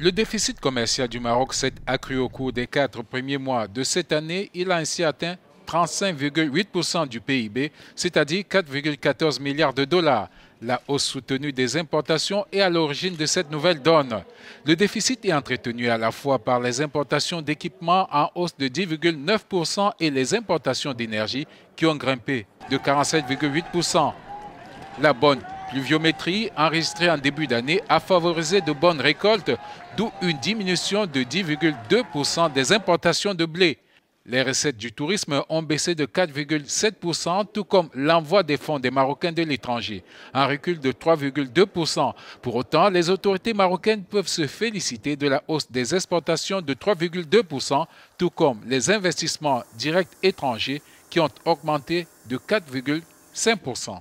Le déficit commercial du Maroc s'est accru au cours des 4 premiers mois de cette année. Il a ainsi atteint 35,8% du PIB, c'est-à-dire 4,14 milliards de dollars. La hausse soutenue des importations est à l'origine de cette nouvelle donne. Le déficit est entretenu à la fois par les importations d'équipements en hausse de 10,9% et les importations d'énergie qui ont grimpé de 47,8%. La bonne pluviométrie enregistrée en début d'année a favorisé de bonnes récoltes, d'où une diminution de 10,2% des importations de blé. Les recettes du tourisme ont baissé de 4,7%, tout comme l'envoi des fonds des Marocains de l'étranger, un recul de 3,2%. Pour autant, les autorités marocaines peuvent se féliciter de la hausse des exportations de 3,2%, tout comme les investissements directs étrangers qui ont augmenté de 4,5%.